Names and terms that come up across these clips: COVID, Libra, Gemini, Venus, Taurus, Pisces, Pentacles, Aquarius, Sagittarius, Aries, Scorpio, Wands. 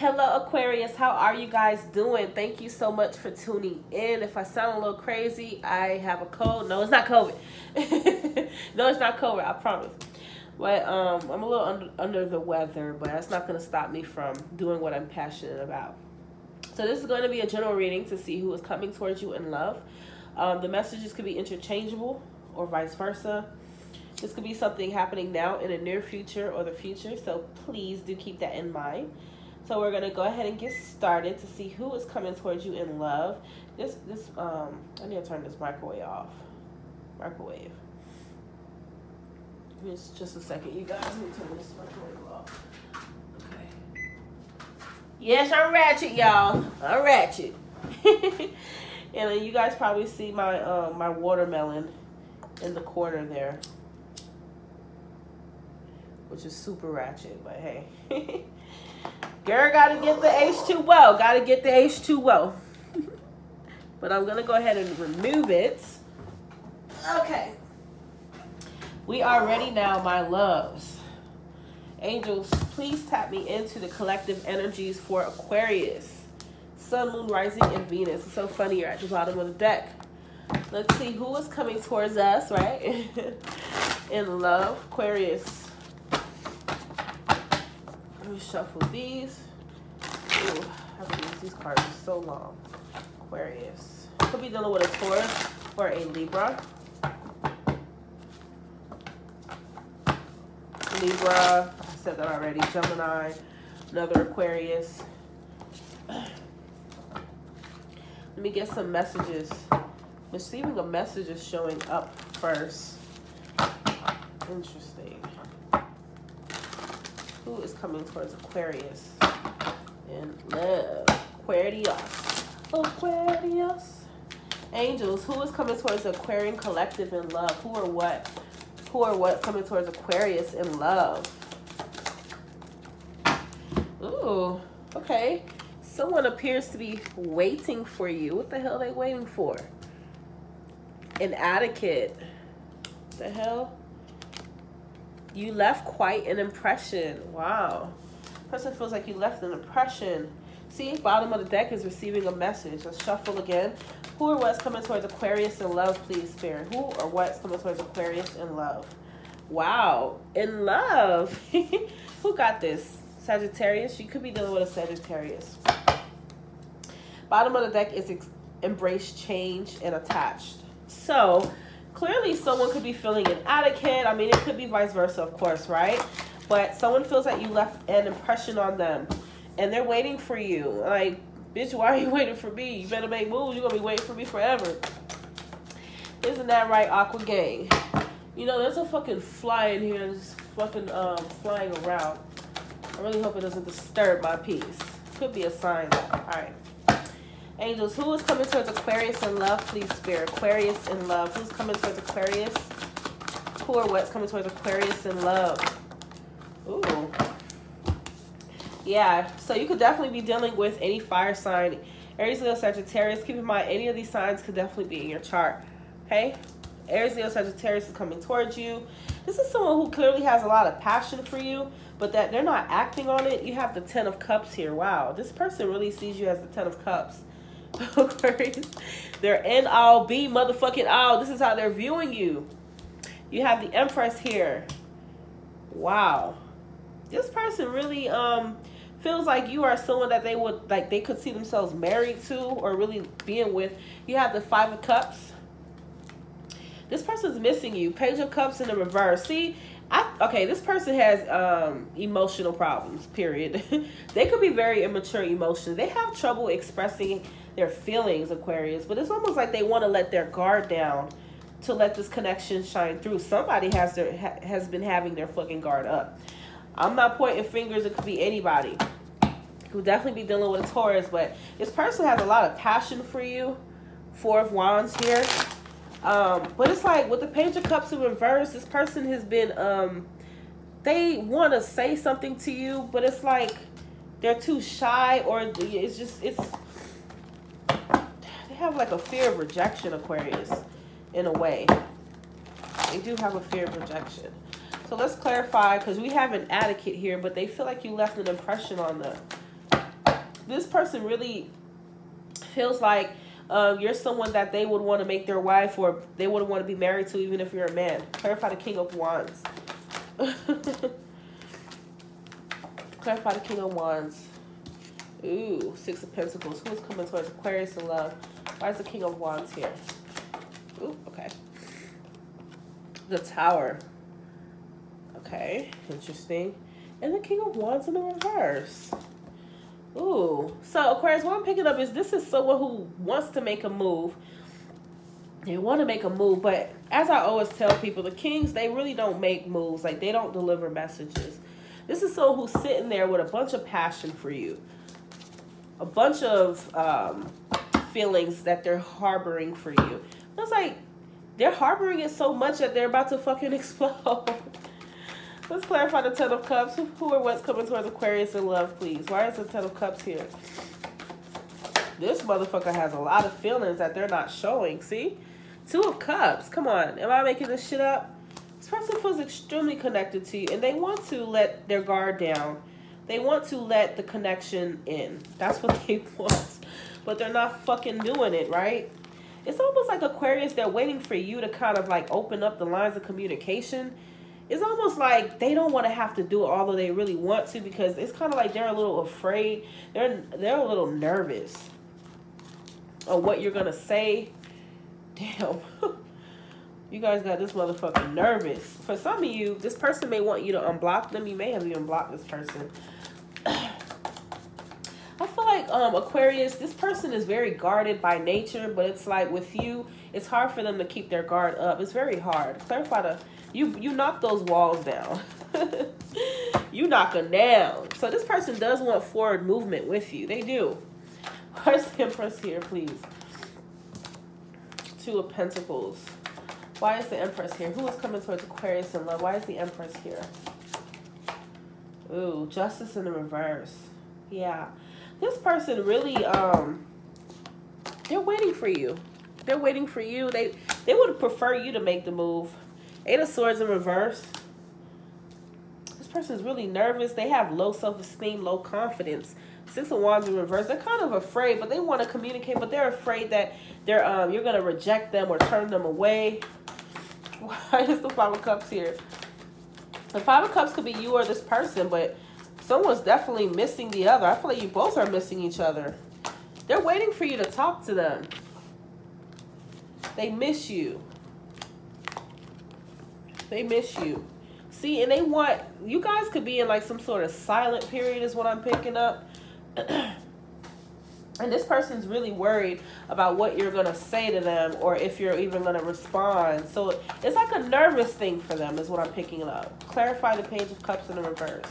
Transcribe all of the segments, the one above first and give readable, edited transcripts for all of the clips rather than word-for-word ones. Hello Aquarius, how are you guys doing? Thank you so much for tuning in. If I sound a little crazy, I have a cold. No, it's not COVID. No, it's not COVID, I promise. But I'm a little under the weather, but that's not going to stop me from doing what I'm passionate about. So this is going to be a general reading to see who is coming towards you in love. The messages could be interchangeable or vice versa. This could be something happening now in the near future or the future, so please do keep that in mind. So we're going to go ahead and get started to see who is coming towards you in love. I need to turn this microwave off. Microwave. It's just a second, you guys. Need to turn this microwave off. Okay. Yes, I'm ratchet, y'all. I'm ratchet. And you guys probably see my my watermelon in the corner there, which is super ratchet, but hey. Girl, gotta get the H2O. Gotta get the H2O. But I'm gonna go ahead and remove it. Okay. We are ready now, my loves. Angels, please tap me into the collective energies for Aquarius. Sun, Moon, Rising, and Venus. It's so funny, you're at the bottom of the deck. Let's see who is coming towards us, right? In love, Aquarius. Let me shuffle these. Ooh, I haven't used these cards for so long. Aquarius. Could be dealing with a Taurus or a Libra. Libra, I said that already. Gemini, another Aquarius. Let me get some messages. Receiving a message is showing up first. Interesting. Who is coming towards Aquarius in love? Aquarius. Aquarius. Angels, who is coming towards the Aquarian collective in love? Who or what? Who or what coming towards Aquarius in love? Ooh, okay. Someone appears to be waiting for you. What the hell are they waiting for? Inadequate. What the hell? You left quite an impression. Wow. Person feels like you left an impression. See, bottom of the deck is receiving a message. Let's shuffle again. Who or what's coming towards Aquarius in love, please, Spirit? Who or what's coming towards Aquarius in love? Wow. In love. Who got this? Sagittarius? You could be dealing with a Sagittarius. Bottom of the deck is embrace change and attached. So, clearly, someone could be feeling inadequate. I mean, it could be vice versa, of course, right? But someone feels that you left an impression on them, and they're waiting for you. Like, bitch, why are you waiting for me? You better make moves. You're going to be waiting for me forever. Isn't that right, Aqua Gang? You know, there's a fucking fly in here that's fucking flying around. I really hope it doesn't disturb my peace. Could be a sign, though. All right. Angels, who is coming towards Aquarius in love, please, Spirit? Aquarius in love. Who's coming towards Aquarius? Who or what's coming towards Aquarius in love? Ooh. Yeah, so you could definitely be dealing with any fire sign. Aries, Leo, Sagittarius. Keep in mind, any of these signs could definitely be in your chart. Okay? Aries, Leo, Sagittarius is coming towards you. This is someone who clearly has a lot of passion for you, but that they're not acting on it. You have the Ten of Cups here. Wow. This person really sees you as the Ten of Cups. Aquarius, they're in all be motherfucking all. This is how they're viewing you. You have the Empress here. Wow, this person really feels like you are someone that they could see themselves married to or really being with. You have the Five of Cups. This person's missing you. Page of Cups in the reverse. See, okay, this person has emotional problems, period. They could be very immature emotions. They have trouble expressing their feelings, Aquarius, but it's almost like they want to let their guard down to let this connection shine through. Somebody has been having their fucking guard up. I'm not pointing fingers. It could be anybody. It could definitely be dealing with a Taurus, but this person has a lot of passion for you. Four of Wands here. But it's like with the Page of Cups in reverse, this person has been, they want to say something to you, but it's like they're too shy, or it's just, they have like a fear of rejection, Aquarius, in a way. They do have a fear of rejection. So let's clarify, because we have an advocate here, but they feel like you left an impression on them. this person really feels like you're someone that they would want to make their wife, or they would want to be married to, even if you're a man. Clarify the King of Wands. Clarify the King of Wands. Ooh, Six of Pentacles. Who's coming towards Aquarius in love? Why is the King of Wands here? Ooh, okay. The Tower. Okay, interesting. And the King of Wands in the reverse. Ooh. So, Aquarius, what I'm picking up is this is someone who wants to make a move. They want to make a move, but as I always tell people, the kings, they really don't make moves. Like, they don't deliver messages. This is someone who's sitting there with a bunch of passion for you. A bunch of feelings that they're harboring for you. It's like they're harboring it so much that they're about to fucking explode. Let's clarify the Ten of Cups. Who or what's coming towards Aquarius in love, please? Why is the Ten of Cups here? This motherfucker has a lot of feelings that they're not showing, see? Two of Cups. Come on. Am I making this shit up? This person feels extremely connected to you, and they want to let their guard down. They want to let the connection in. That's what they want. But they're not fucking doing it, right? It's almost like Aquarius, they're waiting for you to kind of like open up the lines of communication. It's almost like they don't want to have to do it, although they really want to, because it's kind of like they're a little afraid. They're a little nervous of what you're going to say. Damn. You guys got this motherfucker nervous. For some of you, this person may want you to unblock them. You may have even blocked this person. I feel like Aquarius, this person is very guarded by nature, but it's like with you, it's hard for them to keep their guard up. It's very hard. Clarify the, you knock those walls down. You knock them down. So this person does want forward movement with you. They do. Where's the Empress here, please? Two of Pentacles. Why is the Empress here? Who is coming towards Aquarius in love? Why is the Empress here? Ooh, Justice in the reverse. Yeah. This person really, they're waiting for you. They're waiting for you. They would prefer you to make the move. Eight of Swords in reverse. This person's really nervous. They have low self-esteem, low confidence. Six of Wands in reverse. They're kind of afraid, but they want to communicate, but they're afraid that they're you're going to reject them or turn them away. Why is the Five of Cups here? The Five of Cups could be you or this person, but someone's definitely missing the other. I feel like you both are missing each other. They're waiting for you to talk to them. They miss you. They miss you. See, and they want, you guys could be in like some sort of silent period is what I'm picking up. And this person's really worried about what you're going to say to them or if you're even going to respond. So it's like a nervous thing for them is what I'm picking up. Clarify the Page of Cups in the reverse.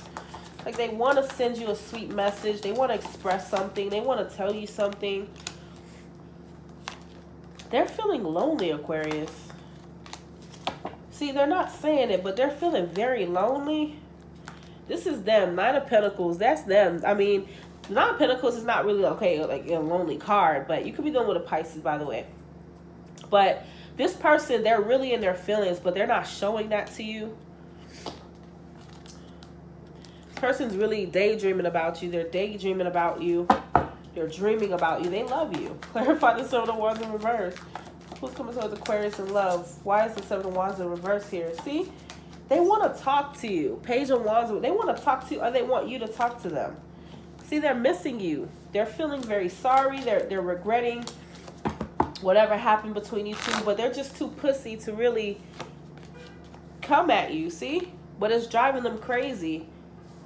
Like they want to send you a sweet message. They want to express something. They want to tell you something. They're feeling lonely, Aquarius. See, they're not saying it, but they're feeling very lonely. This is them. Nine of Pentacles. That's them. I mean, Nine of Pentacles is not really, okay, like a lonely card, but you could be dealing with a Pisces, by the way. But this person, they're really in their feelings, but they're not showing that to you. This person's really daydreaming about you. They're daydreaming about you. They're dreaming about you. They love you. Clarify the Seven of Wands in reverse. Who's coming towards Aquarius in love? Why is the Seven of Wands in reverse here? See? They want to talk to you. Page of Wands, they want to talk to you, or they want you to talk to them. See, they're missing you. They're feeling very sorry. They're regretting whatever happened between you two, but they're just too pussy to really come at you, see? But it's driving them crazy.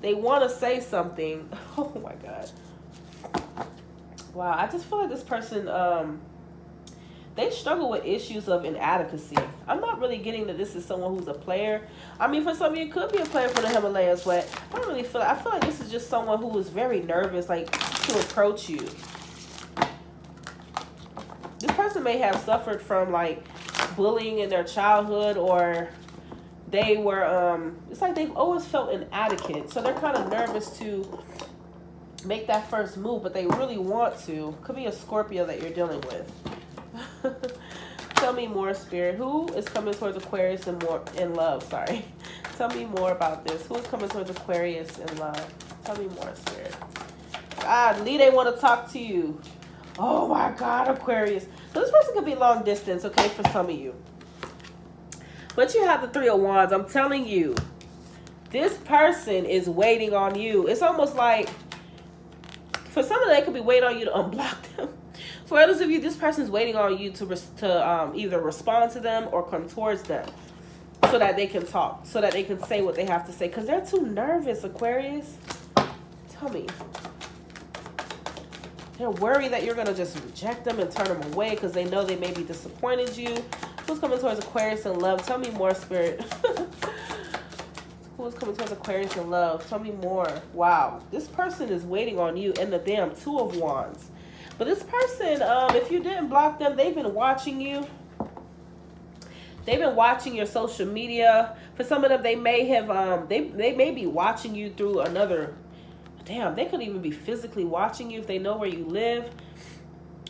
They want to say something. Oh, my God. Wow, I just feel like this person... they struggle with issues of inadequacy. I'm not really getting that this is someone who's a player. I mean, for some of you, it could be a player for the Himalayas, but I don't really feel like, I feel like this is just someone who is very nervous, like, to approach you. This person may have suffered from, like, bullying in their childhood, or they were, it's like they've always felt inadequate. So they're kind of nervous to make that first move, but they really want to. Could be a Scorpio that you're dealing with. Tell me more, Spirit. Who is coming towards Aquarius in love? Sorry. Tell me more about this. Who is coming towards Aquarius in love? Tell me more, Spirit. Godly, they want to talk to you. Oh my God, Aquarius. So this person could be long distance, okay, for some of you. But you have the Three of Wands. I'm telling you, this person is waiting on you. It's almost like, for some of them, they could be waiting on you to unblock them. For others of you, this person's waiting on you to either respond to them or come towards them so that they can talk, so that they can say what they have to say. Because they're too nervous, Aquarius. Tell me. They're worried that you're going to just reject them and turn them away because they know they may be disappointed you. Who's coming towards Aquarius in love? Tell me more, Spirit. Who's coming towards Aquarius in love? Tell me more. Wow. This person is waiting on you in the damn Two of Wands. But this person, if you didn't block them, they've been watching you. They've been watching your social media. For some of them, they may have, they may be watching you through another. Damn, they could even be physically watching you if they know where you live.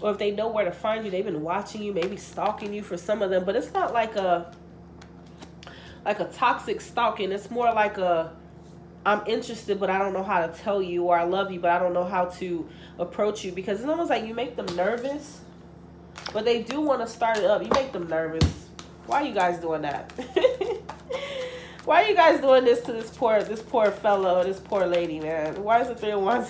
Or if they know where to find you, they've been watching you, maybe stalking you for some of them. But it's not like a toxic stalking. It's more like a, I'm interested, but I don't know how to tell you. Or I love you, but I don't know how to approach you. Because it's almost like you make them nervous. But they do want to start it up. You make them nervous. Why are you guys doing that? Why are you guys doing this to this poor fellow, this poor lady, man? Why is the Three of Wands?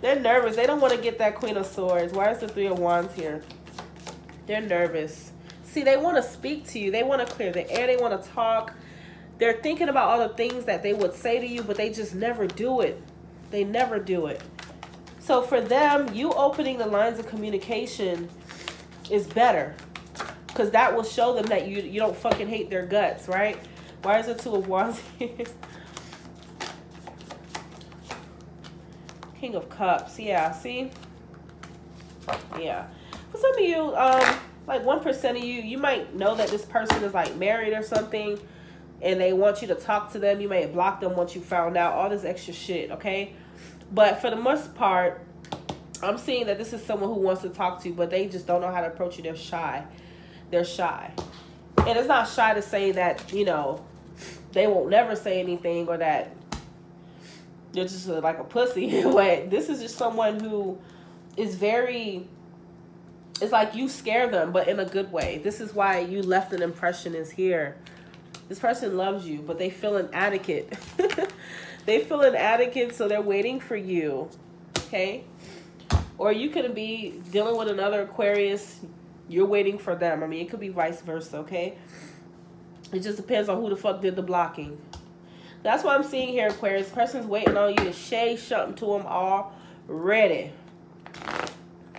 They're nervous. They don't want to get that Queen of Swords. Why is the Three of Wands here? They're nervous. See, they want to speak to you. They want to clear the air. They want to talk. They're thinking about all the things that they would say to you, but they just never do it. They never do it. So for them, you opening the lines of communication is better because that will show them that you don't fucking hate their guts, right? Why is the Two of Wands here? King of Cups. Yeah, see? Yeah. For some of you, like 1% of you, you might know that this person is like married or something and they want you to talk to them. You may have blocked them once you found out. All this extra shit, okay? But for the most part, I'm seeing that this is someone who wants to talk to you, but they just don't know how to approach you. They're shy. They're shy. And it's not shy to say that, you know, they won't never say anything or that they're just like a pussy. But this is just someone who is very, it's like you scare them, but in a good way. This is why you left an impression is here. This person loves you, but they feel inadequate. They feel inadequate, so they're waiting for you, okay? Or you could be dealing with another Aquarius. You're waiting for them. I mean, it could be vice versa, okay? It just depends on who the fuck did the blocking. That's what I'm seeing here, Aquarius. Person's waiting on you to say something to them already.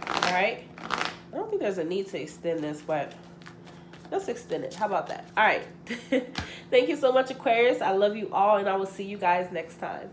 Alright? I don't think there's a need to extend this, but let's extend it. How about that? Alright. Thank you so much, Aquarius. I love you all, and I will see you guys next time.